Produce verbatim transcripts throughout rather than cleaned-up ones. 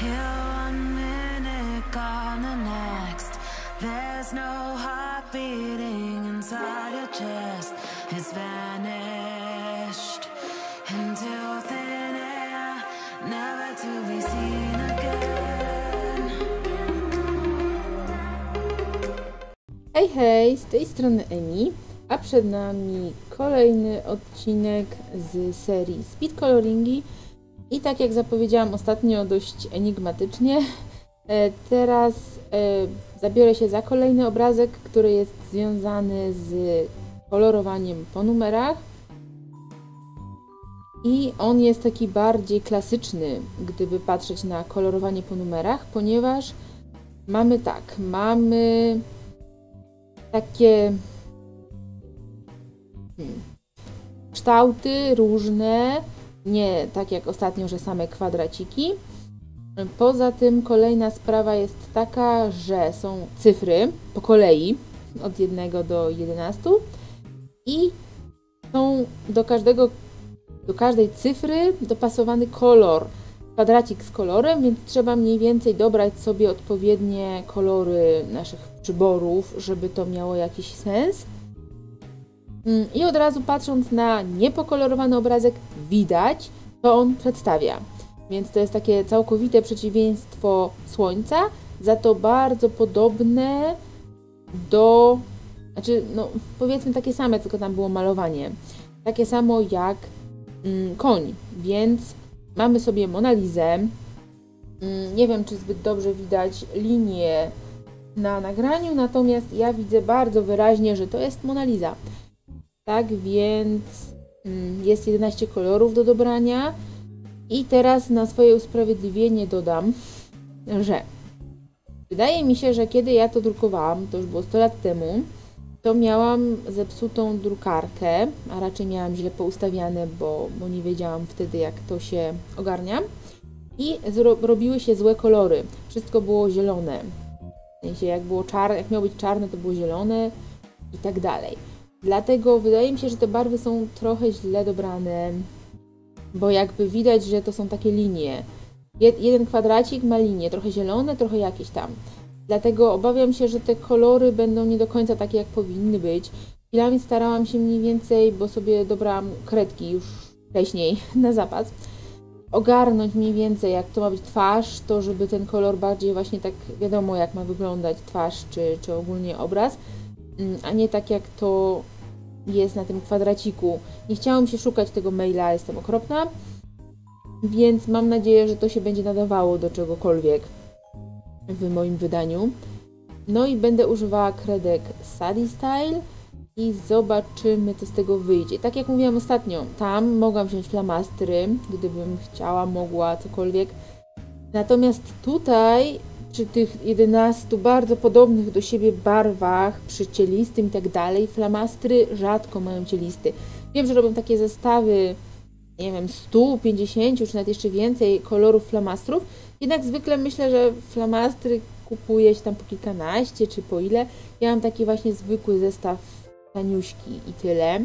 Here one minute, gone the next. There's no heart beating inside your chest. It's vanished into thin air, never to be seen again. Hej, hej, z tej strony Emi, a przed nami kolejny odcinek z serii Speed Coloringi. I tak jak zapowiedziałam ostatnio dość enigmatycznie, teraz zabiorę się za kolejny obrazek, który jest związany z kolorowaniem po numerach. I on jest taki bardziej klasyczny, gdyby patrzeć na kolorowanie po numerach, ponieważ mamy tak, mamy takie hmm, kształty różne, nie tak jak ostatnio, że same kwadraciki. Poza tym kolejna sprawa jest taka, że są cyfry po kolei od jednego do jedenastu i są do, każdego, do każdej cyfry dopasowany kolor, kwadracik z kolorem, więc trzeba mniej więcej dobrać sobie odpowiednie kolory naszych przyborów, żeby to miało jakiś sens. I od razu patrząc na niepokolorowany obrazek widać, co on przedstawia. Więc to jest takie całkowite przeciwieństwo słońca, za to bardzo podobne do, znaczy no powiedzmy takie same, tylko tam było malowanie. Takie samo jak mm, koń, więc mamy sobie Monę Lisę. Mm, nie wiem, czy zbyt dobrze widać linię na nagraniu, natomiast ja widzę bardzo wyraźnie, że to jest Mona Lisa. Tak więc jest jedenaście kolorów do dobrania i teraz na swoje usprawiedliwienie dodam, że wydaje mi się, że kiedy ja to drukowałam, to już było sto lat temu, to miałam zepsutą drukarkę, a raczej miałam źle poustawiane, bo, bo nie wiedziałam wtedy, jak to się ogarnia i robiły się złe kolory, wszystko było zielone, w sensie jak było czarne, jak miało być czarne, to było zielone i tak dalej. Dlatego wydaje mi się, że te barwy są trochę źle dobrane, bo jakby widać, że to są takie linie. Jed jeden kwadracik ma linie, trochę zielone, trochę jakieś tam. Dlatego obawiam się, że te kolory będą nie do końca takie, jak powinny być. Chwilami starałam się mniej więcej, bo sobie dobrałam kredki już wcześniej na zapas, ogarnąć mniej więcej, jak to ma być twarz, to żeby ten kolor bardziej właśnie tak wiadomo, jak ma wyglądać twarz czy, czy ogólnie obraz. A nie tak jak to jest na tym kwadraciku. Nie chciałam się szukać tego maila, jestem okropna, więc mam nadzieję, że to się będzie nadawało do czegokolwiek w moim wydaniu. No i będę używała kredek Sudee Stile i zobaczymy, co z tego wyjdzie. Tak jak mówiłam ostatnio, tam mogłam wziąć flamastry, gdybym chciała, mogła, cokolwiek. Natomiast tutaj przy tych jedenastu bardzo podobnych do siebie barwach, przy cielistym i tak dalej, flamastry rzadko mają cielisty. Wiem, że robią takie zestawy, nie wiem, stu pięćdziesięciu czy nawet jeszcze więcej kolorów flamastrów, jednak zwykle myślę, że flamastry kupuje się tam po kilkanaście czy po ile. Ja mam taki właśnie zwykły zestaw taniuśki i tyle,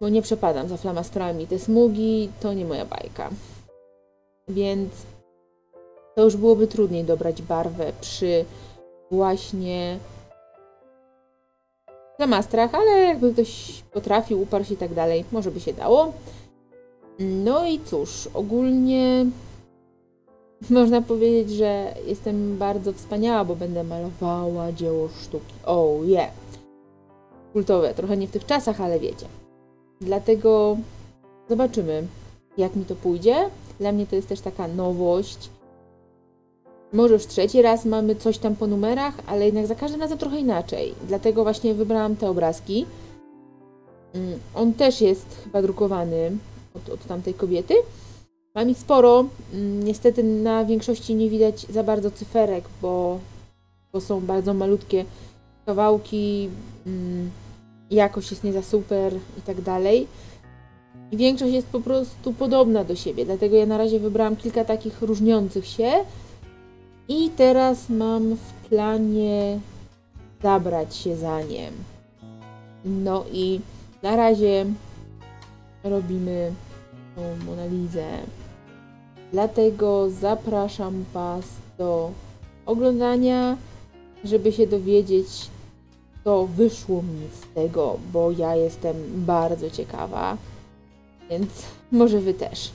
bo nie przepadam za flamastrami. Te smugi to nie moja bajka, więc to już byłoby trudniej dobrać barwę przy właśnie flamastrach, ale jakby ktoś potrafił, uparł się i tak dalej, może by się dało. No i cóż, ogólnie można powiedzieć, że jestem bardzo wspaniała, bo będę malowała dzieło sztuki. Oh yeah! Kultowe, trochę nie w tych czasach, ale wiecie. Dlatego zobaczymy, jak mi to pójdzie. Dla mnie to jest też taka nowość. Może już trzeci raz mamy coś tam po numerach, ale jednak za każdym razem trochę inaczej. Dlatego właśnie wybrałam te obrazki. On też jest chyba drukowany od, od tamtej kobiety. Mam ich sporo. Niestety na większości nie widać za bardzo cyferek, bo, bo są bardzo malutkie kawałki. Jakość jest nie za super i tak dalej. I większość jest po prostu podobna do siebie. Dlatego ja na razie wybrałam kilka takich różniących się. I teraz mam w planie zabrać się za nie. No i na razie robimy tą Monę Lisę. Dlatego zapraszam Was do oglądania, żeby się dowiedzieć, co wyszło mi z tego, bo ja jestem bardzo ciekawa, więc może Wy też.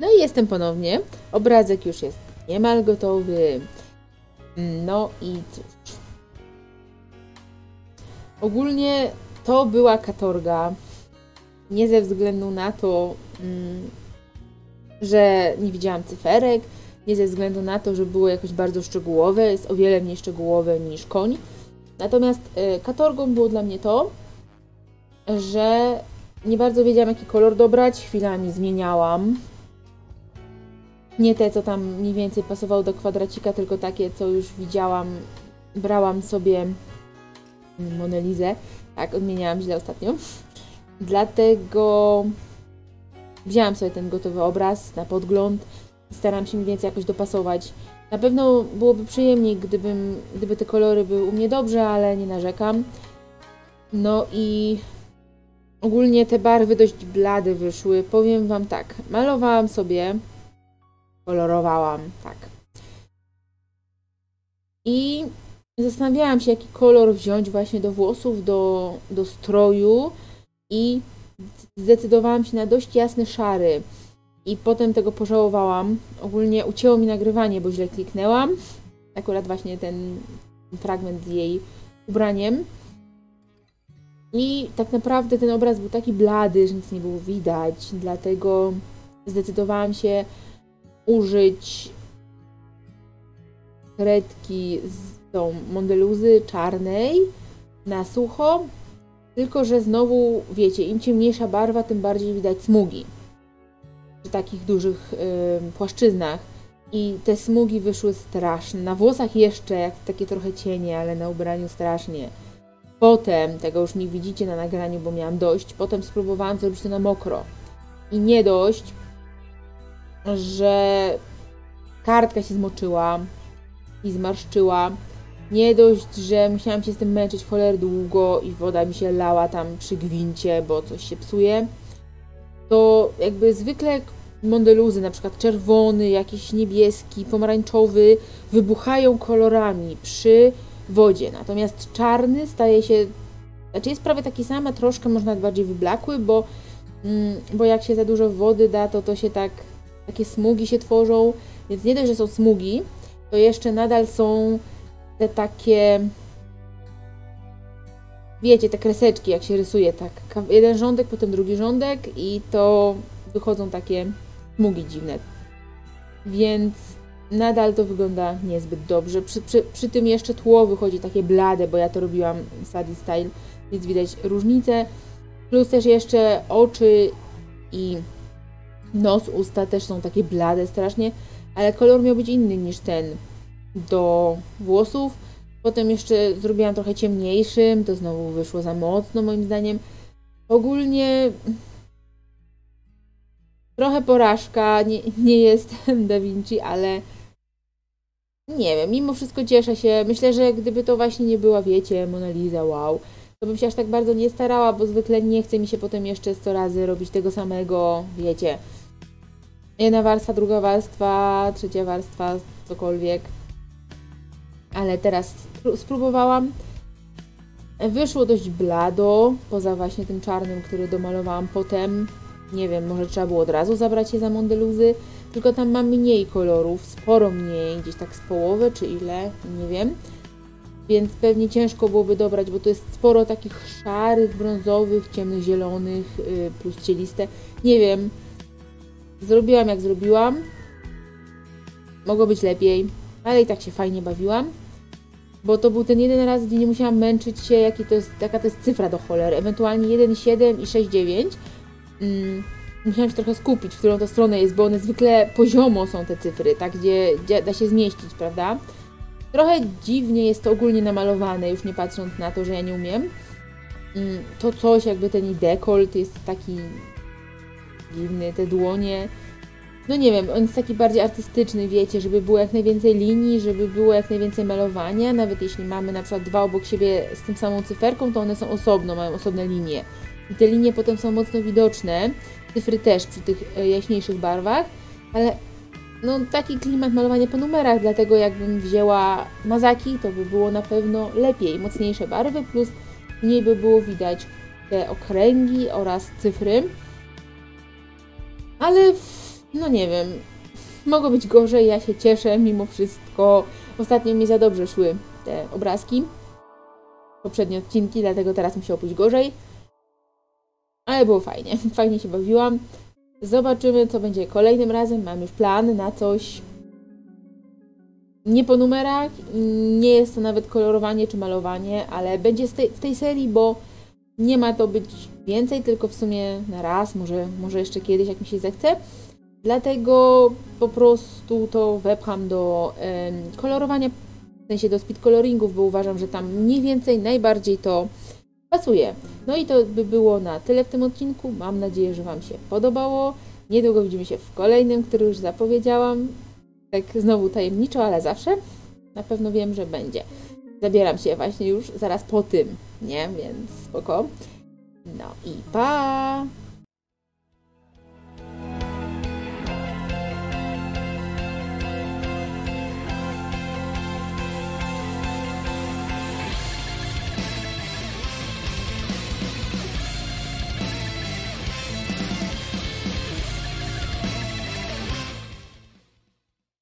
No i jestem ponownie. Obrazek już jest niemal gotowy. No i cóż. Ogólnie to była katorga. Nie ze względu na to, że nie widziałam cyferek, nie ze względu na to, że było jakoś bardzo szczegółowe, jest o wiele mniej szczegółowe niż koń. Natomiast katorgą było dla mnie to, że nie bardzo wiedziałam, jaki kolor dobrać, chwilami zmieniałam. Nie te, co tam mniej więcej pasowało do kwadracika, tylko takie, co już widziałam, brałam sobie Monę Lizę. Tak, odmieniałam źle ostatnio. Dlatego wzięłam sobie ten gotowy obraz na podgląd. Staram się mniej więcej jakoś dopasować. Na pewno byłoby przyjemniej, gdybym, gdyby te kolory były u mnie dobrze, ale nie narzekam. No i ogólnie te barwy dość blade wyszły. Powiem Wam tak, malowałam sobie, kolorowałam, tak. I zastanawiałam się, jaki kolor wziąć właśnie do włosów, do, do stroju. I zdecydowałam się na dość jasny szary. I potem tego pożałowałam. Ogólnie ucięło mi nagrywanie, bo źle kliknęłam. Akurat właśnie ten fragment z jej ubraniem. I tak naprawdę ten obraz był taki blady, że nic nie było widać. Dlatego zdecydowałam się użyć kredki z tą Mondeluzy czarnej na sucho. Tylko że znowu, wiecie, im ciemniejsza barwa, tym bardziej widać smugi przy takich dużych yy, płaszczyznach. I te smugi wyszły straszne. Na włosach jeszcze jak takie trochę cienie, ale na ubraniu strasznie. Potem, tego już nie widzicie na nagraniu, bo miałam dość, potem spróbowałam zrobić to na mokro. I nie dość, że kartka się zmoczyła i zmarszczyła. Nie dość, że musiałam się z tym męczyć cholernie długo i woda mi się lała tam przy gwincie, bo coś się psuje. To jakby zwykle Mondeluzy, na przykład czerwony, jakiś niebieski, pomarańczowy, wybuchają kolorami przy wodzie. Natomiast czarny staje się, znaczy jest prawie taki sam, a troszkę może nawet bardziej wyblakły, bo, bo jak się za dużo wody da, to to się tak, takie smugi się tworzą. Więc nie dość, że są smugi, to jeszcze nadal są te takie, wiecie, te kreseczki, jak się rysuje, tak, jeden rządek, potem drugi rządek i to wychodzą takie smugi dziwne. Więc nadal to wygląda niezbyt dobrze. Przy, przy, przy tym jeszcze tło wychodzi takie blade, bo ja to robiłam w Sudee Style, więc widać różnicę. Plus też jeszcze oczy i nos, usta też są takie blade strasznie, ale kolor miał być inny niż ten do włosów. Potem jeszcze zrobiłam trochę ciemniejszym, to znowu wyszło za mocno moim zdaniem. Ogólnie trochę porażka, nie, nie jestem Da Vinci, ale nie wiem, mimo wszystko cieszę się. Myślę, że gdyby to właśnie nie była, wiecie, Mona Lisa, wow, to bym się aż tak bardzo nie starała, bo zwykle nie chce mi się potem jeszcze sto razy robić tego samego, wiecie. Jedna warstwa, druga warstwa, trzecia warstwa, cokolwiek. Ale teraz spróbowałam. Wyszło dość blado, poza właśnie tym czarnym, który domalowałam potem. Nie wiem, może trzeba było od razu zabrać je za Mondeluzy. Tylko tam mam mniej kolorów, sporo mniej, gdzieś tak z połowy czy ile, nie wiem. Więc pewnie ciężko byłoby dobrać, bo to jest sporo takich szarych, brązowych, ciemnych, zielonych, plus cieliste. Nie wiem. Zrobiłam jak zrobiłam. Mogło być lepiej, ale i tak się fajnie bawiłam, bo to był ten jeden raz, gdzie nie musiałam męczyć się, jaki to jest, jaka to jest cyfra do cholery, ewentualnie jeden przecinek siedem i sześć przecinek dziewięć. Mm, musiałam się trochę skupić, w którą to stronę jest, bo one zwykle poziomo są te cyfry, tak, gdzie, gdzie da się zmieścić, prawda? Trochę dziwnie jest to ogólnie namalowane, już nie patrząc na to, że ja nie umiem. Mm, to coś, jakby ten dekolt jest taki dziwny, te dłonie. No nie wiem, on jest taki bardziej artystyczny, wiecie, żeby było jak najwięcej linii, żeby było jak najwięcej malowania. Nawet jeśli mamy na przykład dwa obok siebie z tą samą cyferką, to one są osobno, mają osobne linie. I te linie potem są mocno widoczne, cyfry też przy tych jaśniejszych barwach, ale no taki klimat malowania po numerach, dlatego jakbym wzięła mazaki, to by było na pewno lepiej, mocniejsze barwy, plus mniej by było widać te okręgi oraz cyfry. Ale no nie wiem, mogło być gorzej, ja się cieszę mimo wszystko. Ostatnio mi za dobrze szły te obrazki, poprzednie odcinki, dlatego teraz musiało być gorzej. Ale było fajnie, fajnie się bawiłam. Zobaczymy, co będzie kolejnym razem. Mam już plan na coś nie po numerach. Nie jest to nawet kolorowanie czy malowanie, ale będzie w tej serii, bo nie ma to być więcej, tylko w sumie na raz, może, może jeszcze kiedyś, jak mi się zechce. Dlatego po prostu to wepcham do y, kolorowania, w sensie do speed coloringów, bo uważam, że tam mniej więcej najbardziej to pasuje. No i to by było na tyle w tym odcinku. Mam nadzieję, że Wam się podobało. Niedługo widzimy się w kolejnym, który już zapowiedziałam. Tak znowu tajemniczo, ale zawsze. Na pewno wiem, że będzie. Zabieram się właśnie już zaraz po tym, nie? Więc spoko. No i pa!